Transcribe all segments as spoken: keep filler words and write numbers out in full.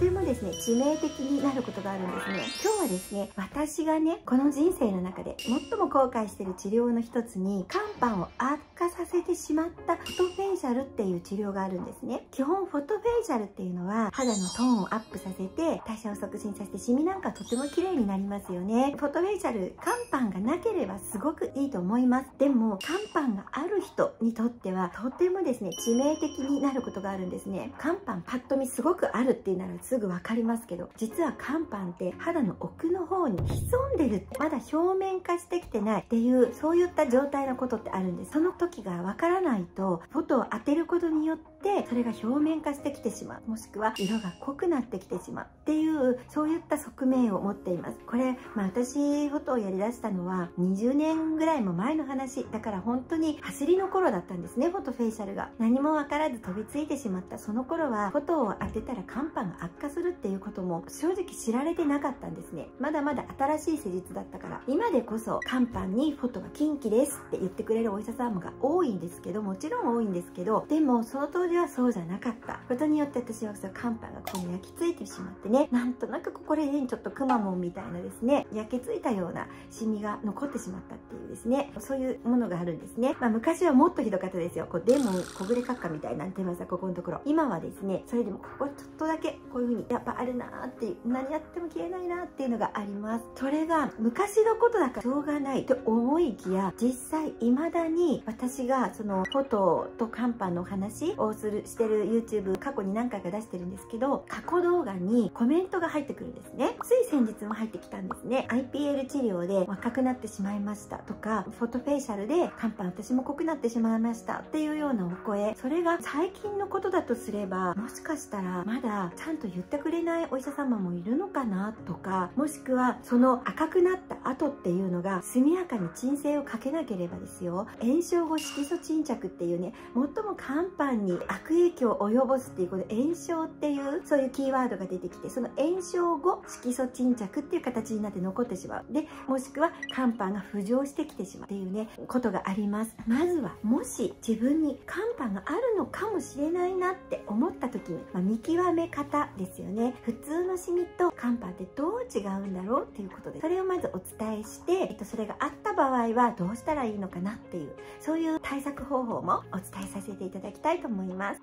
とてもですね致命的になることがあるんですね。今日はですね、私がねこの人生の中で最も後悔している治療の一つに、肝斑を悪化させてしまったフォトフェイシャルっていう治療があるんですね。基本フォトフェイシャルっていうのは肌のトーンをアップさせて代謝を促進させて、シミなんかとても綺麗になりますよね。フォトフェイシャル、肝斑がなければすごくいいと思います。でも肝斑がある人にとってはとてもですね致命的になることがあるんですね。肝斑パッと見すごくあるっていうならすぐ分かりますけど、実は肝斑って肌の奥の方に潜んでる、まだ表面化してきてないっていう、そういった状態のことってあるんです。その時が分からないと、フォトを当てることによってそれが表面化してきてしまう、もしくは色が濃くなってきてしまうっていう、そういった側面を持っています。これ、まあ、私フォトをやりだしたのはにじゅうねんぐらいも前の話だから、本当に走りの頃だったんですね。フォトフェイシャルが何も分からず飛びついてしまったその頃は、フォトを当てたら肝斑が悪化するっていうことも正直知られてなかったんですね。まだまだ新しい施術だったから、今でこそ肝斑にフォトが禁忌ですって言ってくれるお医者様が多いんですけど、もちろん多いんですけど、でもその当時ではそうじゃなかったことによって、私はその肝斑がここに焼き付いてしまってね、なんとなくここら辺にちょっとくまモンみたいなですね、焼き付いたようなシミが残ってしまったっていうですね、そういうものがあるんですね。まあ、昔はもっとひどかったですよ。こうデモン小暮閣下みたいになってますが、ここのところ。今はですね、それでもここちょっとだけこういう風にやっぱあるなーっていう、何やっても消えないなーっていうのがあります。それが昔のことだからしょうがないと思いきや、実際いまだに私がそのフォトと肝斑の話をするしてる YouTube 過去に何回か出してるんですけど、過去動画にコメントが入ってくるんですね。つい先日も入ってきたんですね。 アイピーエル 治療で若くなってしまいましたとか、フォトフェイシャルで肝斑私も濃くなってしまいましたっていうようなお声。それが最近のことだとすれば、もしかしたらまだちゃんと言ってくれないお医者様もいるのかなとか、もしくはその赤くなった後っていうのが速やかに鎮静をかけなければですよ、炎症後色素沈着っていうね、最も肝斑に悪影響を及ぼすっていう、この炎症っていうそういうキーワードが出てきて、その炎症後色素沈着っていう形になって残ってしまう、でもしくは肝斑が浮上してきてしまうっていうね、ことがあります。まずはもし自分に肝斑があるのかもしれないなって思った時に、まあ、見極め方ですよね。普通のシミと肝斑ってどう違うんだろうっていうことで、それをまずお伝えして、えっと、それがあった場合はどうしたらいいのかなっていう、そういう対策方法もお伝えさせていただきたいと思います。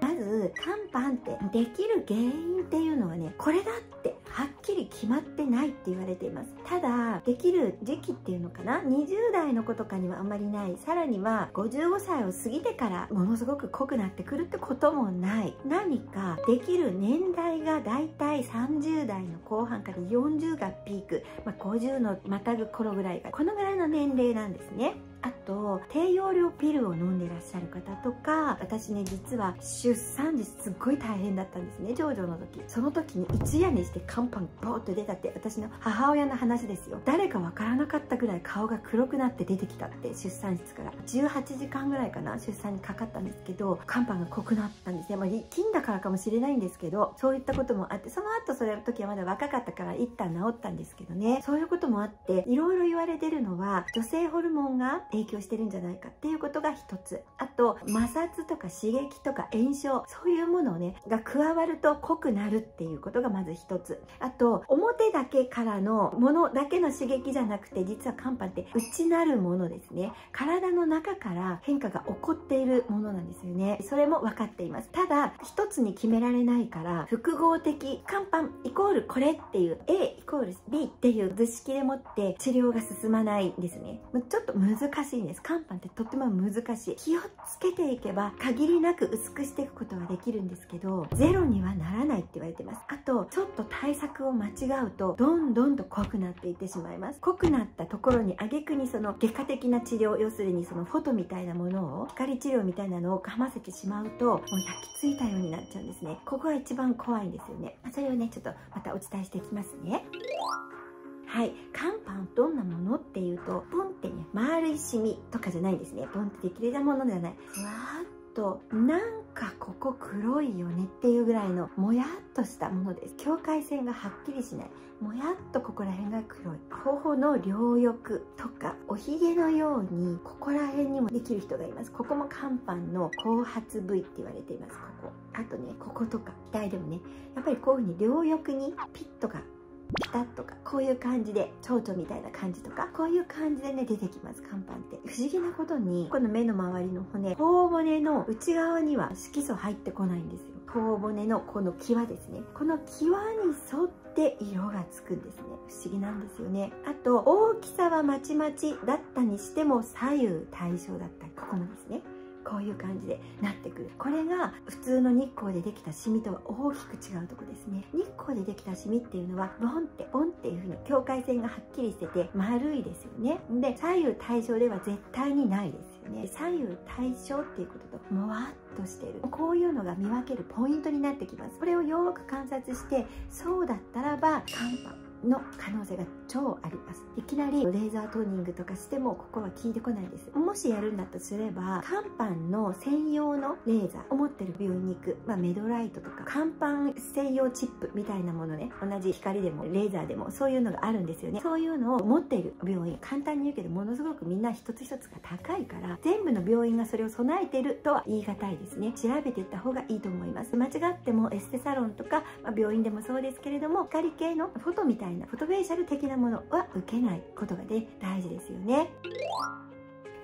まず肝斑ってできる原因っていうのはね、これだってはっきり決まってないって言われています。ただできる時期っていうのかな、にじゅうだいの子とかにはあんまりない、さらにはごじゅうごさいを過ぎてからものすごく濃くなってくるってこともない。何かできる年代がだいたいさんじゅうだいの後半からよんじゅうがピーク、まあ、ごじゅうのまたぐ頃ぐらいがこのぐらいの年齢なんですね。あと低用量ピルを飲んでいらっしゃる方とか、私ね実は出産時すっごい大変だったんですね、長女の時。その時に一夜にして肝斑ボーッと出たって私の母親の話ですよ。誰かわからなかったぐらい顔が黒くなって出てきたって、出産室からじゅうはちじかんぐらいかな、出産にかかったんですけど、肝斑が濃くなったんですね。まあ菌だからかもしれないんですけど、そういったこともあって、その後それの時はまだ若かったから一旦治ったんですけどね、そういうこともあっていろいろ言われてるのは、女性ホルモンが影響してるんじゃないかっていうことが一つ。あと摩擦とか刺激とか炎症、そういうものをねが加わると濃くなるっていうことがまず一つ。あと表だけからのものだけの刺激じゃなくて、実は肝斑って内なるものですね、体の中から変化が起こっているものなんですよね。それも分かっています。ただ一つに決められないから、複合的肝斑イコールこれっていう A イコール B っていう図式でもって治療が進まないんですね。ちょっと難しい難しいんです。肝斑ってとっても難しい。気をつけていけば限りなく薄くしていくことができるんですけど、ゼロにはならないって言われてます。あとちょっと対策を間違うとどんどんと濃くなっていってしまいます。濃くなったところに挙句にその外科的な治療、要するにそのフォトみたいなものを、光治療みたいなのをかませてしまうと、もう焼き付いたようになっちゃうんですね。ここが一番怖いんですよね。それをねちょっとまたお伝えしていきますね。はい、肝斑どんなものっていうと、ポンってね丸いシミとかじゃないんですね。ポンってできれたものではない、ふわーっとと、なんかここ黒いよねっていうぐらいのもやっとしたものです。境界線がはっきりしない、もやっとここら辺が黒い。頬の両翼とかおひげのようにここら辺にもできる人がいます。ここも肝斑の後発部位って言われています。ここ、あとね、こことか額でもね、やっぱりこういうふうに両翼にピッとかピタッとか、こういう感じで蝶々みたいな感じとか、こういう感じでね出てきます。肝斑って不思議なことに、この目の周りの骨、頬骨の内側には色素入ってこないんですよ。頬骨のこの際ですね、この際に沿って色がつくんですね。不思議なんですよね。あと大きさはまちまちだったにしても左右対称だったり、ここもですね、こういう感じでなってくる。これが普通の日光でできたシミとは大きく違うとこですね。日光でできたシミっていうのはボンってボンっていう風に境界線がはっきりしてて丸いですよね。で左右対称では絶対にないですよね。左右対称っていうことともわっとしてる、こういうのが見分けるポイントになってきます。これをよーく観察して、そうだったらば肝斑の可能性が超あります。いきなりレーザートーニングとかしてもここは効いてこないです。もしやるんだとすれば、肝斑の専用のレーザーを持ってる病院に行く、まあ、メドライトとか肝斑専用チップみたいなものね、同じ光でもレーザーでもそういうのがあるんですよね。そういうのを持っている病院、簡単に言うけどものすごくみんな一つ一つが高いから、全部の病院がそれを備えているとは言い難いですね。調べていった方がいいと思います。間違ってもエステサロンとか、まあ、病院でもそうですけれども、光系のフォトみたいなフォトフェイシャル的なものは受けないことがね、大事ですよね。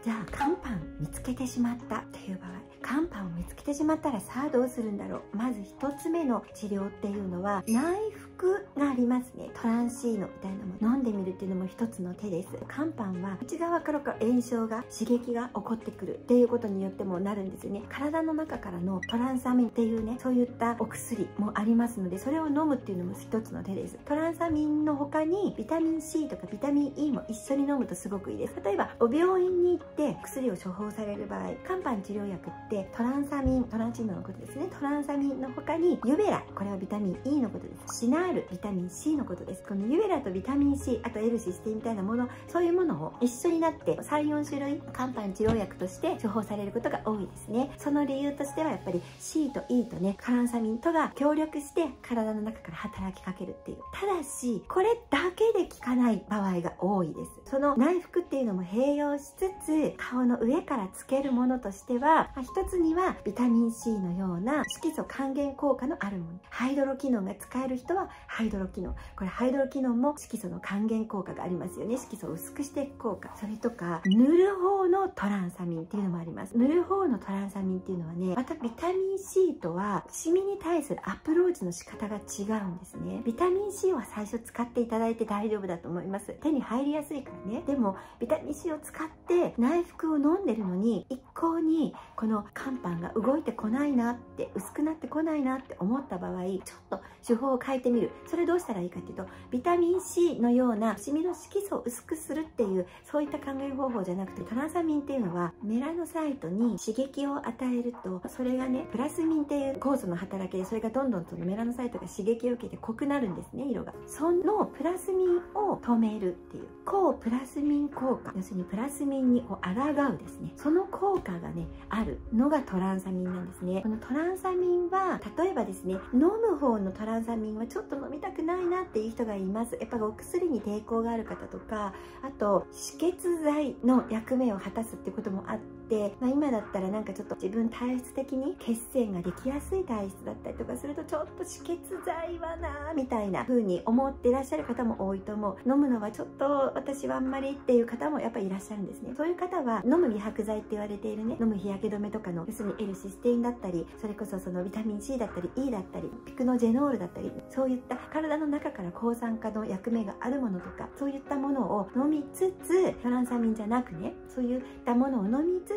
じゃあ肝斑見つけてしまったという場合、肝斑を見つけてしまったらさあどうするんだろう。まずひとつめの治療っていうのは内服がありますね。トランシーノみたいなもの飲んでみるっていうのも一つの手です。肝斑は内側から炎症が刺激が起こってくるっていうことによってもなるんですよね。体の中からのトランスアミンっていうね、そういったお薬もありますので、それを飲むっていうのも一つの手です。トランスアミンの他にビタミン C とかビタミン E も一緒に飲むとすごくいいです。例えばお病院にで薬を処方される場合、肝斑治療薬ってトランサミン、トランシーノのことですね。トランサミンの他にユベラ、これはビタミン E のことです。シナール、ビタミン C のことです。このユベラとビタミン C、 あとエルシスティンみたいなもの、そういうものを一緒になってさん、よんしゅるい肝斑治療薬として処方されることが多いですね。その理由としてはやっぱり C と E とね、トランサミンとが協力して体の中から働きかけるっていう。ただしこれだけで効かない場合が多いです。その内服っていうのも併用しつつ、顔の上からつけるものとしては、一つにはビタミン C のような色素還元効果のあるもの、ハイドロキノンが使える人はハイドロキノン、これハイドロキノンも色素の還元効果がありますよね。色素を薄くしていく効果、それとか塗る方のトランサミンっていうのもあります。塗る方のトランサミンっていうのはね、またビタミン C とはシミに対するアプローチの仕方が違うんですね。ビタミン C は最初使っていただいて大丈夫だと思います。手に入りやすいからね。でもビタミン C を使って内服を飲んでるのに、一向にこの肝斑が動いてこないなって、薄くなってこないなって思った場合、ちょっと手法を変えてみる。それどうしたらいいかっていうと、ビタミン C のようなシミの色素を薄くするっていう、そういった考え方法じゃなくて、トランサミンっていうのはメラノサイトに刺激を与えると、それがねプラスミンっていう酵素の働きで、それがどんどんそのメラノサイトが刺激を受けて濃くなるんですね、色が。そのプラスミンを止めるっていう抗プラスミン効果、要するにプラスミンにこう抗うですね、その効果がねあるのがトランサミンなんですね。このトランサミンは例えばですね、飲む方のトランサミンはちょっと飲みたくないなっていう人がいます。やっぱりお薬に抵抗がある方とか、あと止血剤の役目を果たすってこともあって、まあ、今だったらなんかちょっと自分体質的に血栓ができやすい体質だったりとかすると、ちょっと止血剤はなーみたいな風に思っていらっしゃる方も多いと思う。飲むのはちょっと私はあんまりっていう方もやっぱりいらっしゃるんですね。そういう方は飲む美白剤って言われているね、飲む日焼け止めとかの、要するにエルシステインだったり、それこそそのビタミン C だったり E だったりピクノジェノールだったり、そういった体の中から抗酸化の役目があるものとか、そういったものを飲みつつ、トランサミンじゃなくね、そういったものを飲みつつ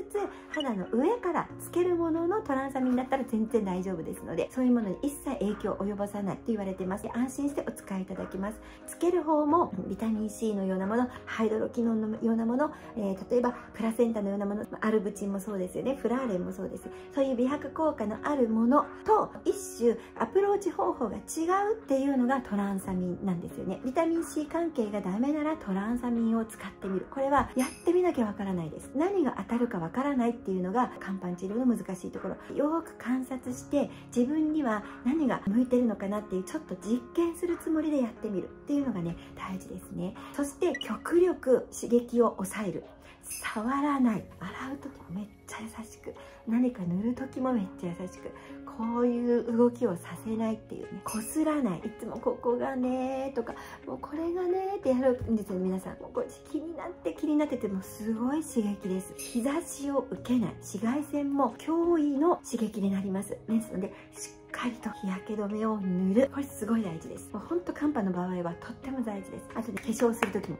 肌の上からつけるもののトランサミンだったら全然大丈夫ですので、そういうものに一切影響を及ぼさないと言われてます。安心してお使いいただきます。つける方もビタミン C のようなもの、ハイドロキノンのようなもの、えー、例えばプラセンタのようなもの、アルブチンもそうですよね、フラーレンもそうです。そういう美白効果のあるものと一種アプローチ方法が違うっていうのがトランサミンなんですよね。ビタミン C 関係がダメならトランサミンを使ってみる、これはやってみなきゃわからないです。何が当たるかわからないっていうのが乾板治療の難しいところ。よく観察して自分には何が向いてるのかなっていう、ちょっと実験するつもりでやってみるっていうのがね大事ですね。そして極力刺激を抑える、触らない、洗う時もめっちゃ優しく、何か塗る時もめっちゃ優しく、こういう動きをさせないっていうね、こすらない、いつもここがねーとか、もうこれがねーってやるんですよ皆さん。もうこれ気になって気になっててもすごい刺激です。日差しを受けない、紫外線も脅威の刺激になりますですので、しっかりと日焼け止めを塗る、これすごい大事です。もうほんと乾板の場合はとっても大事です。あとね、化粧する時も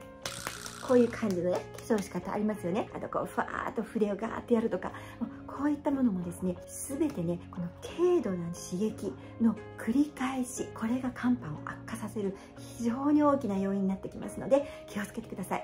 こういう感じのね化粧仕方ありますよね。あとこうふわーっと筆をガーってやるとか、こういったものもですね、全てねこの軽度な刺激の繰り返し、これが乾板を悪化させる非常に大きな要因になってきますので気をつけてください。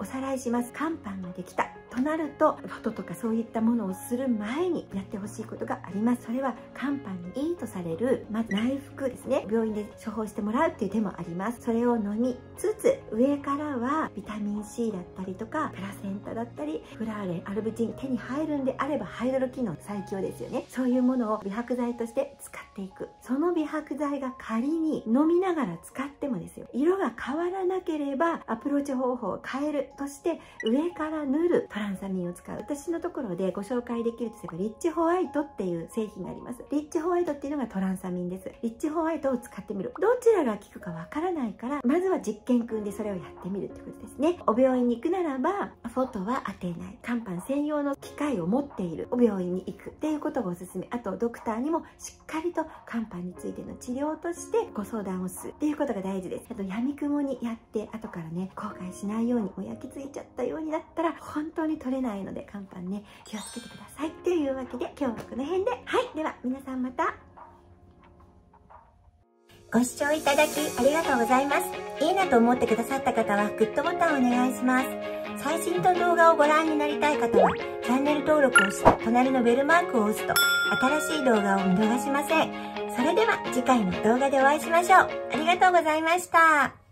おさらいします。乾板ができたとなると、フォトとかそういったものをする前にやってほしいことがあります。それは乾板にいいとされる、まず内服ですね、病院で処方してもらうっていう手もあります。それを飲みつつ、上からはビタミン C だったりとかプラセンタだったりフラーレン、アルブチン、手に入るんであればハイドロ機能最強ですよね。そういうものを美白剤として使っていく。その美白剤が仮に飲みながら使ってもですよ、色が変わらなければアプローチ方法を変えるとして、上から塗るトランサミンを使う。私のところでご紹介できるとすればリッチホワイトっていう製品があります。リッチホワイトっていうのがトランサミンです。リッチホワイトを使ってみる。どちらが効くかわからないから、まずは実験組んでそれをやってみるってことですね。お病院に行くならばフォトは当てない、乾板専用の機械を持っているお病院に行くっていうことがおすすめ。あとドクターにもしっかりと乾板についての治療としてご相談をするっていうことが大事です。あと闇雲にやって後からね後悔しないように、もう焼き付いちゃったようになったら本当に取れないので、乾板ね気をつけてください。というわけで今日はこの辺で、はい、では皆さんまた。ご視聴いただきありがとうございます。いいなと思ってくださった方はグッドボタンをお願いします。最新の動画をご覧になりたい方はチャンネル登録をして隣のベルマークを押すと新しい動画を見逃しません。それでは次回の動画でお会いしましょう。ありがとうございました。